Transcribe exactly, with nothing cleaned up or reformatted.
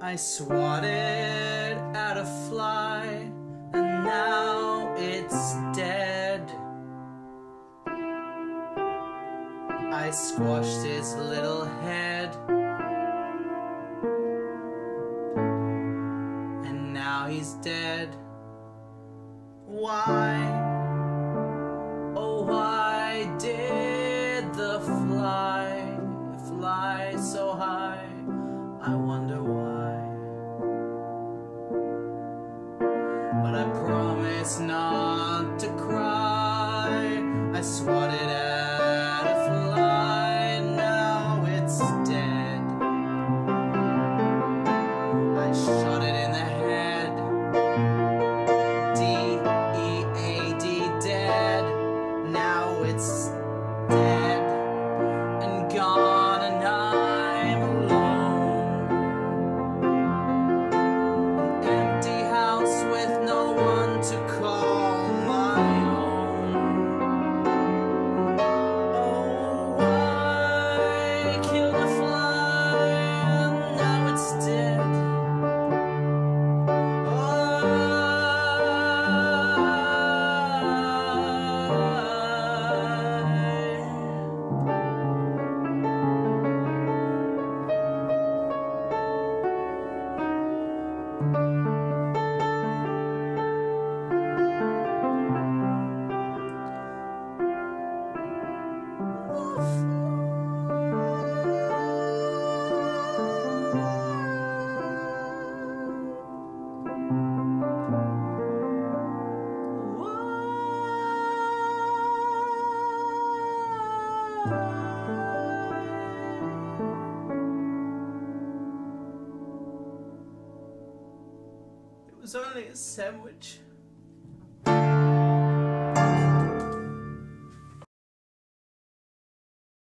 I swatted at a fly, and now it's dead. I squashed its little head, and now he's dead. Why, oh why did the fly fly so high? I wonder why. But I promise not to cry. I swatted at a fly, now it's dead. I shot it in the head. D E A D, dead. Now it's dead and gone, and I'm alone. An empty house with no one to call my own. Oh, why killed a fly, and now it's dead. It was only a sandwich.